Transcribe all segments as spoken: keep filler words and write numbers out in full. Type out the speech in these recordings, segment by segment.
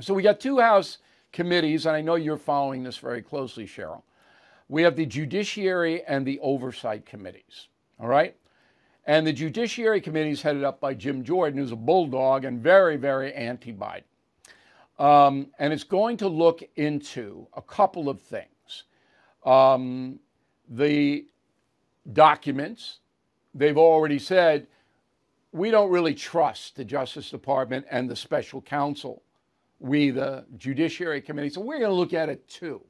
So we got two House committees, and I know you're following this very closely, Cheryl. We have the Judiciary and the Oversight Committees, all right? And the Judiciary Committee is headed up by Jim Jordan, who's a bulldog and very, very anti-Biden. Um, and it's going to look into a couple of things. Um, the documents, they've already said, we don't really trust the Justice Department and the special counsel, we, the Judiciary Committee. So we're going to look at it too.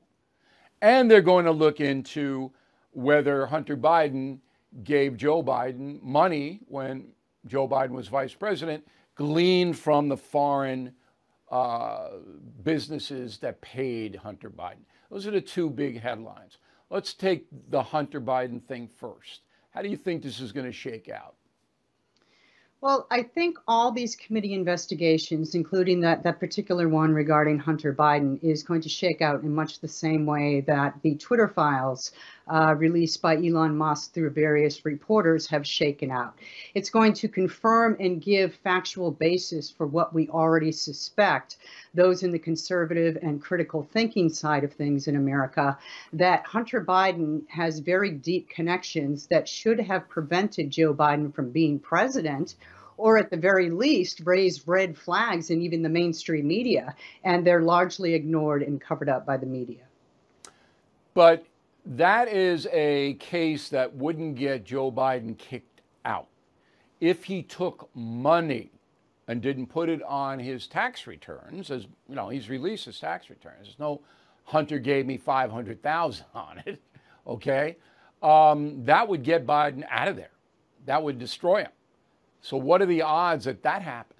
And they're going to look into whether Hunter Biden gave Joe Biden money when Joe Biden was vice president, gleaned from the foreign uh, businesses that paid Hunter Biden. Those are the two big headlines. Let's take the Hunter Biden thing first. How do you think this is going to shake out? Well, I think all these committee investigations, including that, that particular one regarding Hunter Biden, is going to shake out in much the same way that the Twitter files uh, released by Elon Musk through various reporters have shaken out. It's going to confirm and give factual basis for what we already suspect, those in the conservative and critical thinking side of things in America, that Hunter Biden has very deep connections that should have prevented Joe Biden from being president, or at the very least, raise red flags in even the mainstream media, and they're largely ignored and covered up by the media. But that is a case that wouldn't get Joe Biden kicked out. If he took money and didn't put it on his tax returns, as you know, he's released his tax returns. There's no Hunter gave me five hundred thousand dollars on it, okay? Um, that would get Biden out of there. That would destroy him. So what are the odds that that happens?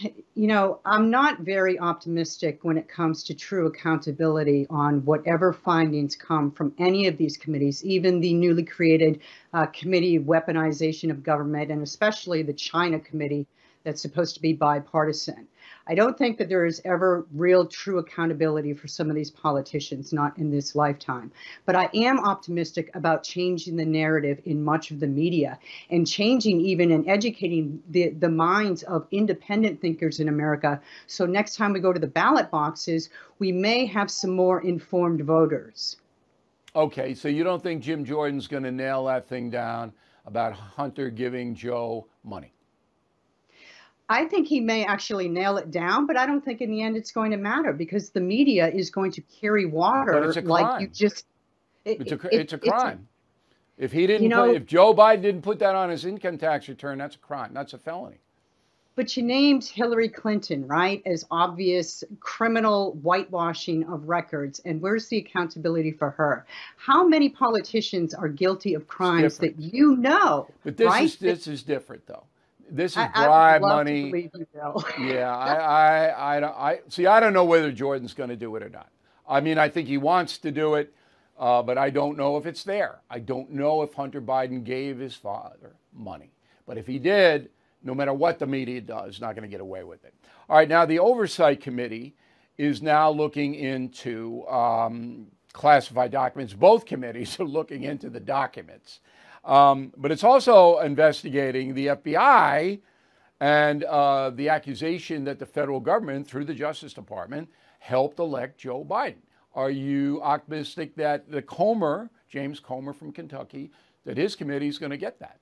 You know, I'm not very optimistic when it comes to true accountability on whatever findings come from any of these committees, even the newly created uh, Committee Weaponization of Government, and especially the China Committee that's supposed to be bipartisan. I don't think that there is ever real true accountability for some of these politicians, not in this lifetime. But I am optimistic about changing the narrative in much of the media and changing even and educating the, the minds of independent thinkers in America. So next time we go to the ballot boxes, we may have some more informed voters. Okay, so you don't think Jim Jordan's going to nail that thing down about Hunter giving Joe money? I think he may actually nail it down, but I don't think in the end it's going to matter because the media is going to carry water like you just. It, it's, a, it, it's a crime. It's a, if he didn't, you know, put, if Joe Biden didn't put that on his income tax return, that's a crime. That's a felony. But you named Hillary Clinton, right, as obvious criminal whitewashing of records. And where's the accountability for her? How many politicians are guilty of crimes that you know? But this right? is this is different, though. This is bribe money. Yeah, I, I, I, I, see, I don't know whether Jordan's going to do it or not. I mean, I think he wants to do it, uh, but I don't know if it's there. I don't know if Hunter Biden gave his father money. But if he did, no matter what the media does, not going to get away with it. All right, now the Oversight Committee is now looking into um, classified documents. Both committees are looking into the documents. Um, but it's also investigating the F B I and uh, the accusation that the federal government, through the Justice Department, helped elect Joe Biden. Are you optimistic that the Comer, James Comer from Kentucky, that his committee is going to get that?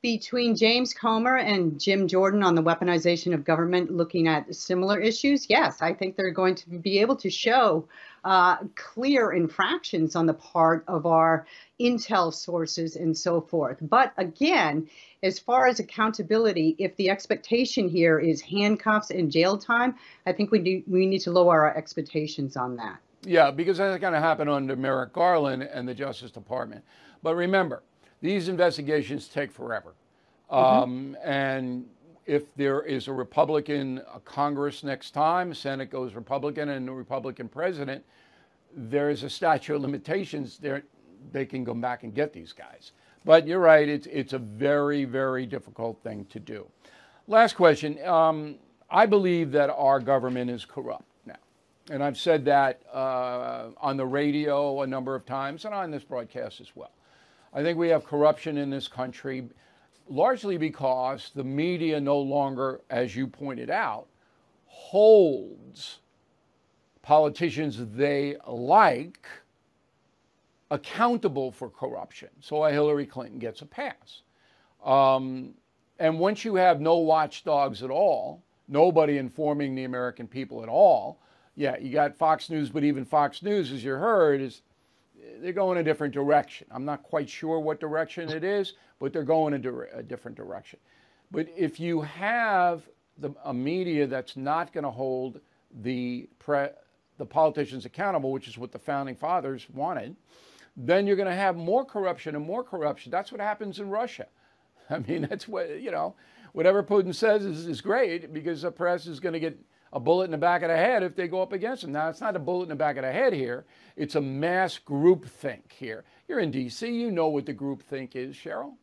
Between James Comer and Jim Jordan on the weaponization of government looking at similar issues, yes, I think they're going to be able to show uh, clear infractions on the part of our intel sources and so forth. But again, as far as accountability, if the expectation here is handcuffs and jail time, I think we, do, we need to lower our expectations on that. Yeah, because that's going to happen under Merrick Garland and the Justice Department. But remember, these investigations take forever. Um, mm-hmm. And if there is a Republican Congress next time, Senate goes Republican and a Republican president, there is a statute of limitations there. They can go back and get these guys. But you're right, it's, it's a very, very difficult thing to do. Last question. Um, I believe that our government is corrupt now. And I've said that uh, on the radio a number of times and on this broadcast as well. I think we have corruption in this country largely because the media no longer, as you pointed out, holds politicians they like accountable for corruption. So a Hillary Clinton gets a pass. Um, and once you have no watchdogs at all, nobody informing the American people at all, yeah, you got Fox News, but even Fox News, as you heard, is they're going a different direction. I'm not quite sure what direction it is, but they're going a, di- a different direction. But if you have the, a media that's not going to hold the, pre, the politicians accountable, which is what the Founding Fathers wanted, then you're going to have more corruption and more corruption. That's what happens in Russia. I mean, that's what, you know, whatever Putin says is, is great because the press is going to get a bullet in the back of the head if they go up against him. Now, it's not a bullet in the back of the head here. It's a mass groupthink here. You're in D C. You know what the groupthink is, Cheryl.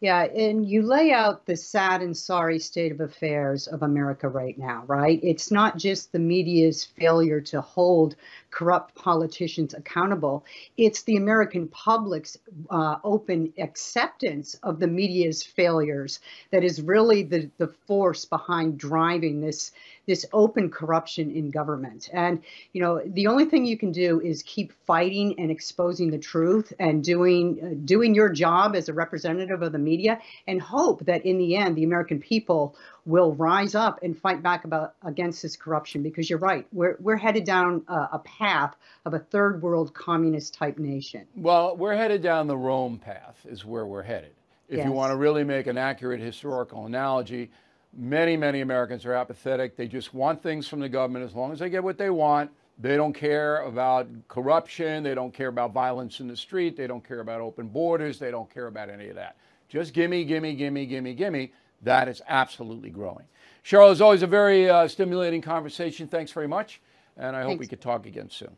Yeah, and you lay out the sad and sorry state of affairs of America right now, right? It's not just the media's failure to hold corrupt politicians accountable. It's the American public's uh, open acceptance of the media's failures that is really the, the force behind driving this this open corruption in government. And, you know, the only thing you can do is keep fighting and exposing the truth and doing uh, doing your job as a representative of the media, and hope that in the end, the American people will rise up and fight back about against this corruption, because you're right. We're, we're headed down a, a path of a third world communist type nation. Well, we're headed down the Rome path is where we're headed. If yes. you want to really make an accurate historical analogy, many, many Americans are apathetic. They just want things from the government. As long as they get what they want, they don't care about corruption. They don't care about violence in the street. They don't care about open borders. They don't care about any of that. Just gimme, gimme, gimme, gimme, gimme. That is absolutely growing. Cheryl, as always, a very uh, stimulating conversation. Thanks very much. And I hope Thanks. we could talk again soon.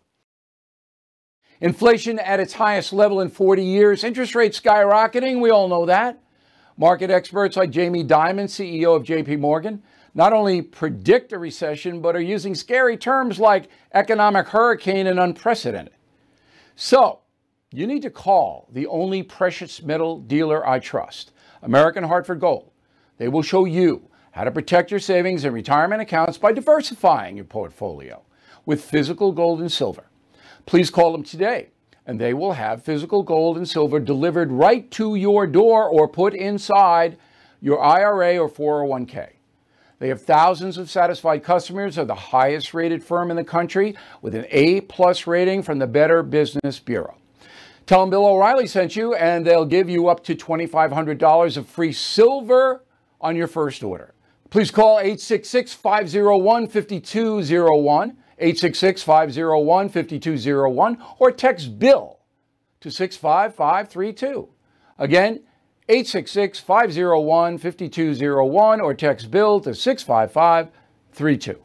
Inflation at its highest level in forty years. Interest rates skyrocketing. We all know that. Market experts like Jamie Dimon, C E O of J P. Morgan, not only predict a recession, but are using scary terms like economic hurricane and unprecedented. So you need to call the only precious metal dealer I trust, American Hartford Gold. They will show you how to protect your savings and retirement accounts by diversifying your portfolio with physical gold and silver. Please call them today, and they will have physical gold and silver delivered right to your door or put inside your I R A or four oh one k. They have thousands of satisfied customers, are the highest rated firm in the country with an A plus rating from the Better Business Bureau. Tell them Bill O'Reilly sent you, and they'll give you up to twenty-five hundred dollars of free silver on your first order. Please call eight six six, five oh one, five two oh one. eight six six, five oh one, five two oh one, or text BILL to six five five three two. Again, eight six six, five oh one, five two oh one, or text BILL to six five five three two.